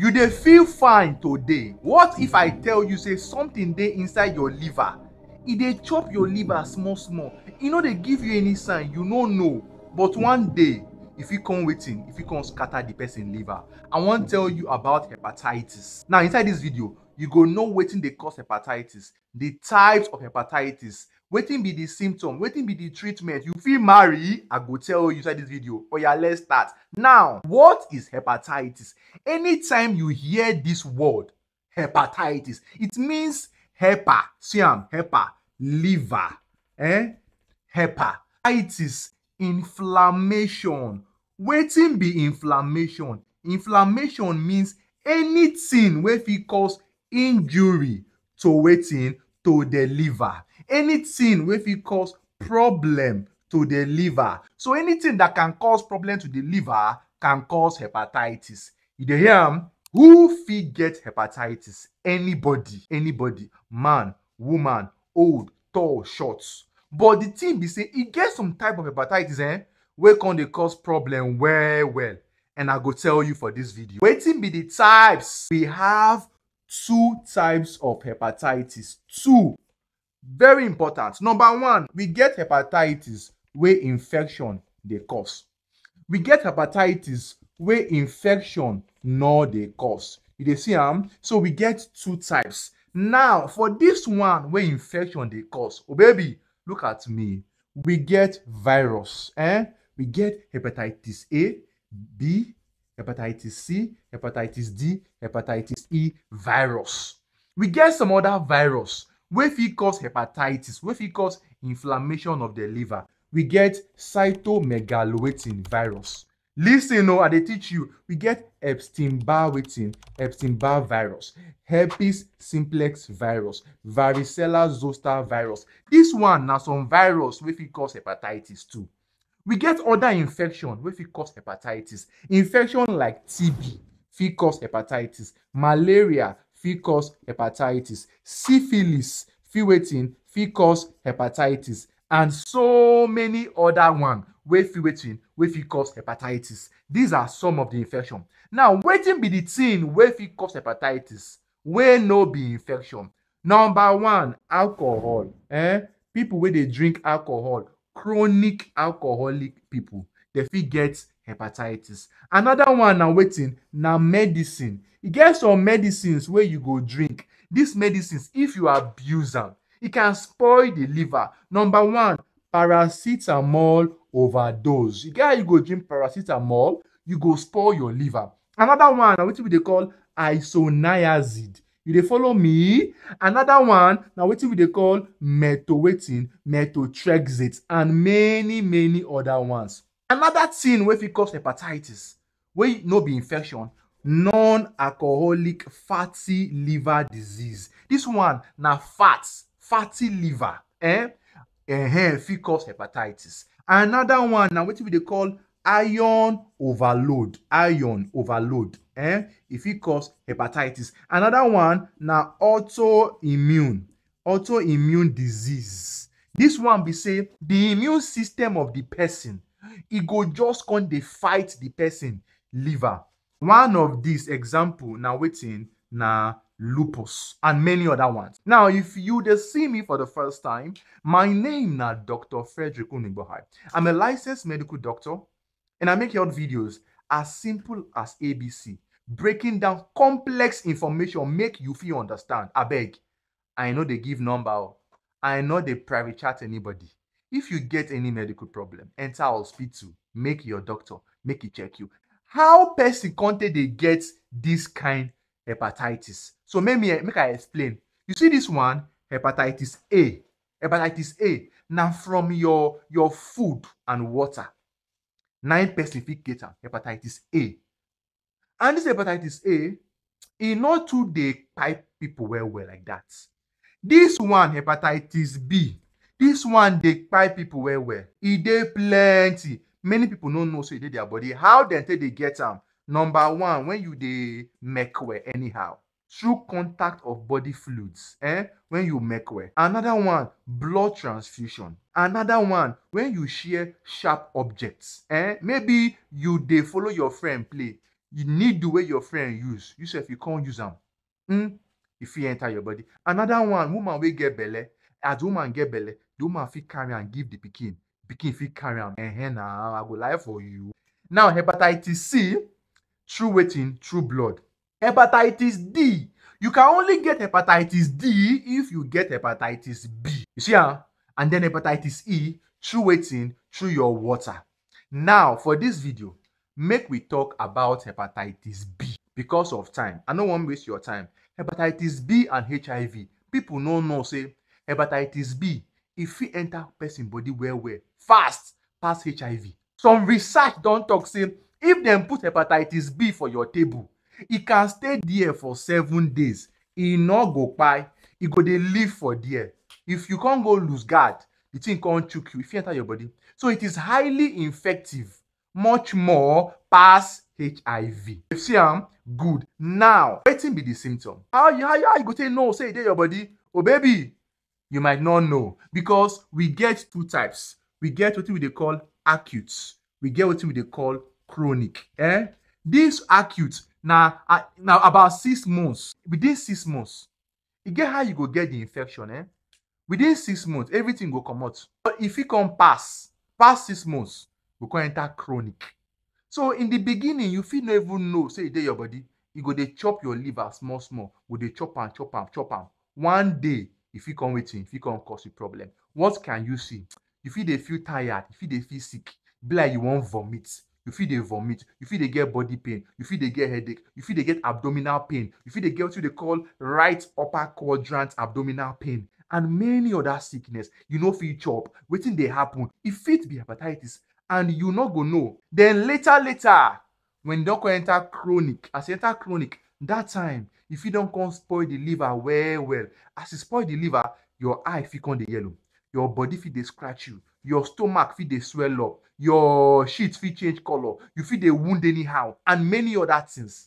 you dey feel fine today. What if I tell you say something dey inside your liver? E dey chop your liver small small. E no dey give you any sign, you no know, but one day if you come waiting, if you come scatter the person liver. I want to tell you about hepatitis. Now inside this video, you go know wetin dey cause hepatitis, the types of hepatitis, wetin be the symptom, wetin be the treatment. You fit marry, I go tell you inside this video. Oya, let's start. Now, what is hepatitis? Anytime you hear this word, hepatitis, it means hepa, see am, hepa, liver, hepatitis, inflammation. Wetin be inflammation? Inflammation means anything wey fit cause injury to wetin, to the liver. Anything wey fit cause problem to the liver. So anything that can cause problem to the liver can cause hepatitis. You dey hear am? Who fit get hepatitis? Anybody, anybody, man, woman, old, tall, short. But the thing be say e get some type of hepatitis wey come dey cause problem well. And I go tell you for this video. Wetin be the types? We have two types of hepatitis. Two. Very important. Number one, we get hepatitis where infection they cause. We get hepatitis where infection no they cause. You dey see am? So we get two types. Now, for this one where infection they cause, oh baby, look at me. We get virus. We get hepatitis A, B, hepatitis C, hepatitis D, hepatitis E, virus. We get some other virus wey fit cause hepatitis, wey fit cause inflammation of the liver. We get cytomegalovirus virus. Listen, oh, I dey teach you. We get Epstein-Barr virus, herpes simplex virus, varicella zoster virus. This one na some virus wey fit cause hepatitis too. We get other infection wey fit cause hepatitis. Infection like TB fit cause hepatitis. Malaria fit cause hepatitis. Syphilis fit cause hepatitis. And so many other one wey fit cause hepatitis. These are some of the infection. Now, wetin be the thing wey fit cause hepatitis wey no be infection? Number one, alcohol. People wey dey drink alcohol, chronic alcoholic people, they fit get hepatitis. Another one na wetin? Na medicine. You get some medicines where you go drink. These medicines, if you abuse them, it can spoil the liver. Number one, paracetamol overdose. You get, you go drink paracetamol, you go spoil your liver. Another one na wetin we dey call isoniazid. You dey follow me? Another one na wetin we dey call methotrexate, and many other ones. Another thing wey fit cause hepatitis wey no be infection, non-alcoholic fatty liver disease. This one na fatty liver fit cause hepatitis. Another one na wetin we dey call iron overload. If it cause hepatitis. Another one na autoimmune disease. This one be say the immune system of the person, it go just come dey fight the person liver. One of these example na wetin? Na lupus, and many other ones. Now, if you just see me for the first time, my name na Dr. Frederick Unibohai. I'm a licensed medical doctor, and I make health videos as simple as ABC, breaking down complex information, make you feel understand. Abeg, I know they give number, I know they private chat anybody. If you get any medical problem, enter hospital, make your doctor, make it check you. How person content they get this kind hepatitis? So make I explain. You see this one, hepatitis A. Hepatitis A, now from your food and water. 9% fit get am, hepatitis A. And this hepatitis A, e no too dey pipe people well like that. This one, hepatitis B, this one dey pipe people well. E dey plenty. Many people no know so e dey their body. How dem take dey get am? Number one, when you dey mekwe anyhow, through contact of body fluids, when you mekwe. Another one, blood transfusion. Another one, when you share sharp objects, maybe you dey follow your friend play, You need the way your friend use. You say if you can't use them, if you enter your body. Another one, woman will get belly. As woman get belly, the woman fit carry and give the pikin. Pikin fit carry am. Now I go lie for you. Now hepatitis C, through wetting, through blood. Hepatitis D. You can only get hepatitis D if you get hepatitis B. You see, huh? And then hepatitis E, through wetting, through your water. Now, for this video, make we talk about hepatitis B because of time. I don't want to waste your time. Hepatitis B and HIV. People no know, say, hepatitis B, if you enter person body well, fast, pass HIV. Some research don't talk, say, if them put hepatitis B for your table, it can stay there for 7 days. It no go by. It go they live for there. If you can't go lose guard, the thing can't choke you if you enter your body. So it is highly infective. Much more pass HIV. If see am good. Now, waiting be the symptom. How you go say no? Say there your body. Oh baby, you might not know because we get two types. We get what they call acute. We get what they call chronic. This acute. Now about 6 months. Within 6 months, you get how you go get the infection. Within 6 months, everything go come out. But if you can pass 6 months, we can enter chronic. So in the beginning, you feel no even know. Say there your body, you go they chop your liver small. Go they chop and. One day, if you can wait, if you can cause a problem, what can you see? You feel they feel tired. You feel they feel sick. Be like you won't vomit. You feel they vomit. You feel they get body pain. You feel they get headache. You feel they get abdominal pain. You feel they get what they call right upper quadrant abdominal pain. And many other sickness. You know feel chop. Waiting they happen. If it be hepatitis, and you not go know. Then later, when you don't enter chronic, as you enter chronic, that time, if you don't come spoil the liver well, as you spoil the liver, your eye fit come the yellow, your body fit they scratch you, your stomach fit they swell up, your sheets fit change color, you fit they wound anyhow, and many other things.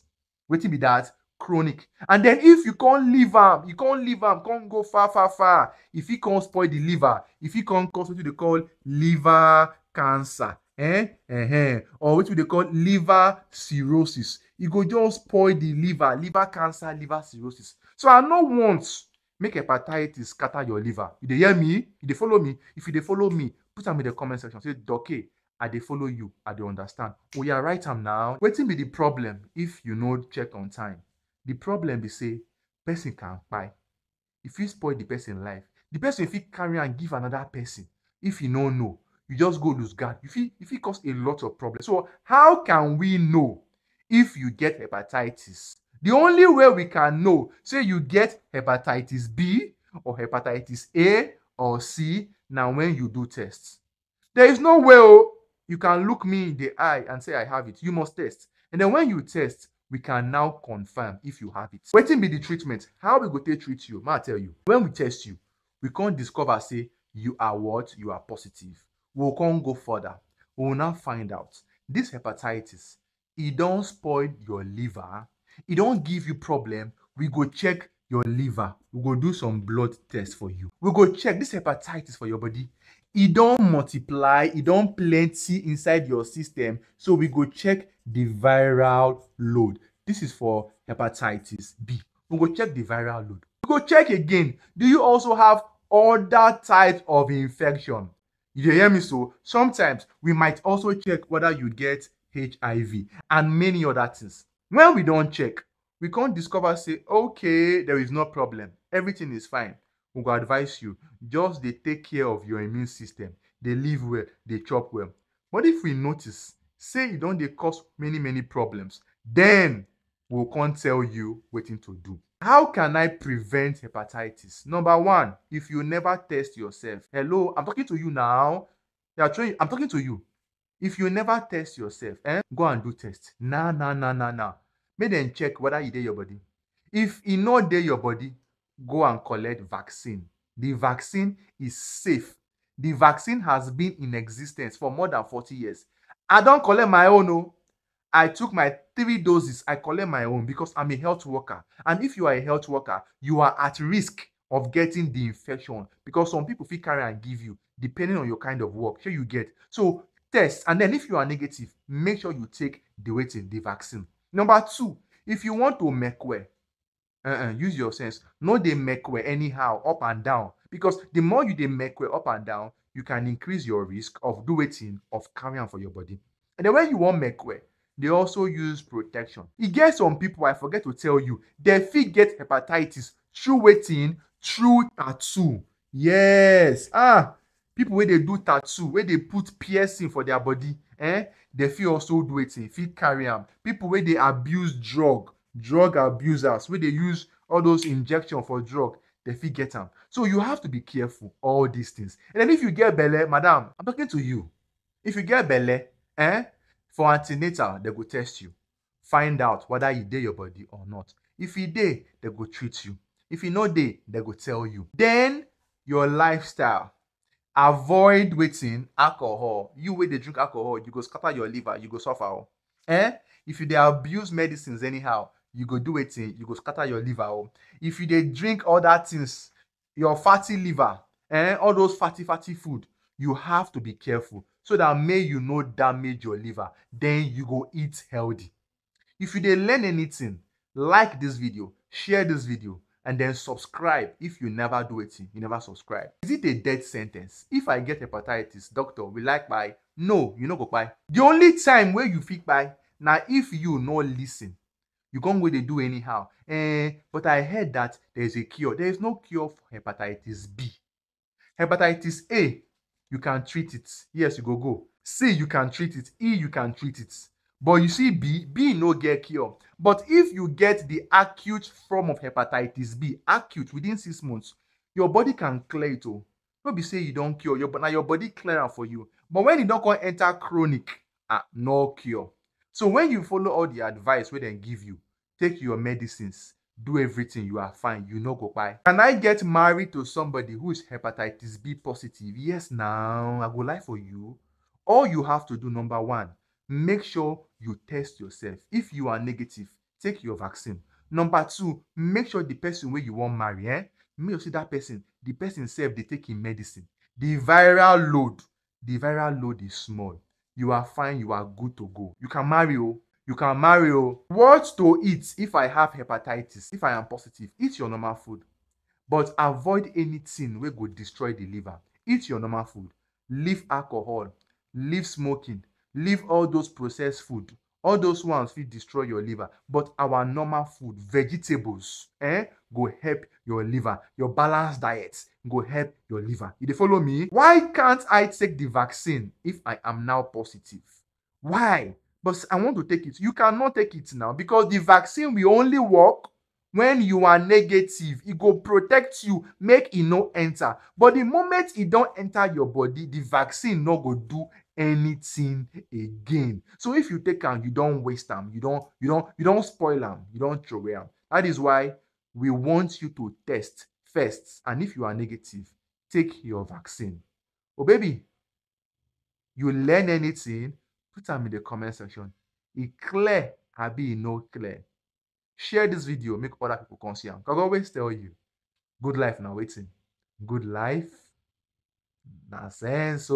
Wetin be that? Chronic. And then if you can't leave am, can't go far. If you can't spoil the liver, if you can't cause what they call liver cancer, or what they call liver cirrhosis. You go just spoil the liver cancer, liver cirrhosis. So I no want make hepatitis scatter your liver. If they hear me, if they follow me, put them in the comment section. Say, okay, I they follow you, I they understand. Oh yeah, right am now. Wetin be the problem if you no check on time? The problem be say person can buy. If you spoil the person's life, the person if you carry and give another person, if you no know. You just go lose guard. If it cause a lot of problems. So how can we know if you get hepatitis? The only way we can know, say you get hepatitis B or hepatitis A or C, now when you do tests. There is no way you can look me in the eye and say I have it. You must test. And then when you test, we can now confirm if you have it. Wetin be the treatment? How we go to treat you? May I tell you? When we test you, we can't discover, say, you are what? You are positive. We can't go further. We will now find out. This hepatitis, it don't spoil your liver. It don't give you problem. We go check your liver. We go do some blood tests for you. We go check this hepatitis for your body. It don't multiply. It don't plenty inside your system. So we go check the viral load. This is for hepatitis B. We go check the viral load. We go check again. Do you also have other types of infection? You hear me? So sometimes we might also check whether you get HIV and many other things. When we don't check, we can't discover, say, okay, there is no problem. Everything is fine. We will advise you. Just they take care of your immune system. They live well. They chop well. But if we notice, say you don't, they cause many problems, then we can't tell you waiting to do. How can I prevent hepatitis? Number one, if you never test yourself. Hello, I'm talking to you now. I'm talking to you. If you never test yourself, go and do test. Nah. Make them check whether you dey your body. If you not dey your body, go and collect vaccine. The vaccine is safe. The vaccine has been in existence for more than 40 years. I don't collect my own, no. I took my 3 doses, I collect my own because I'm a health worker. And if you are a health worker, you are at risk of getting the infection because some people feel carry and give you, depending on your kind of work. Sure you get. So test. And then if you are negative, make sure you take the vaccine. Number two, if you want to make way, use your sense. No, they make way anyhow, up and down. Because the more you they make way up and down, you can increase your risk of doing it, of carrying for your body. And then when you want make way, they also use protection. It gets some people, I forget to tell you, they fit get hepatitis through waiting, through tattoo. Yes. People where they do tattoo, where they put piercing for their body, they feel also do it, fit carry them. People where they abuse drug abusers, where they use all those injections for drug, they fit get them. So you have to be careful, all these things. And then if you get belly, madam, I'm talking to you. If you get belly, for antenatal, they go test you. Find out whether you dey your body or not. If you dey, they go treat you. If you no dey, they go tell you. Then, your lifestyle. Avoid waiting, alcohol. You wait, they drink alcohol, you go scatter your liver, you go suffer. If you dey abuse medicines anyhow, you go do waiting, you go scatter your liver. If you dey drink all that things, your fatty liver, all those fatty food, you have to be careful. So that may you no damage your liver, then you go eat healthy. If you didn't learn anything, like this video, share this video, and then subscribe. If you never do it, you never subscribe. Is it a death sentence? If I get hepatitis, doctor, will like buy? No, you no go buy. The only time where you fit buy, now if you no listen, you can't where they do anyhow. But I heard that there is a cure. There is no cure for hepatitis B. Hepatitis A, you can treat it. Yes, you go. C, you can treat it. E, you can treat it. But you see B no get cure. But if you get the acute form of hepatitis B, acute within 6 months, your body can clear it all. Not be say you don't cure, but now your body clear for you. But when you don't go enter chronic, no cure. So when you follow all the advice where they give you, take your medicines, do everything, you are fine, you no go buy. Can I get married to somebody who is hepatitis B positive? Yes, now, I go lie for you. All you have to do, number one, make sure you test yourself. If you are negative, take your vaccine. Number two, make sure the person where you want marry, make sure that person, the person self, they take in medicine. The viral load is small. You are fine, you are good to go. You can marry, What to eat if I have hepatitis? If I am positive, eat your normal food. But avoid anything wey go destroy the liver. Eat your normal food. Leave alcohol. Leave smoking. Leave all those processed food. All those ones will destroy your liver. But our normal food, vegetables, go help your liver. Your balanced diet go help your liver. You dey follow me? Why can't I take the vaccine if I am now positive? Why? But I want to take it. You cannot take it now because the vaccine will only work when you are negative. It go protect you, make it no enter. But the moment it don't enter your body, the vaccine no go do anything again. So if you take them, you don't waste them. You don't spoil them. You don't throw away them. That is why we want you to test first. And if you are negative, take your vaccine. Oh baby, you learn anything? Put them in the comment section. It clear, I be no clear. Share this video, make other people come see them. I always tell you, good life now waiting. Good life, na sense.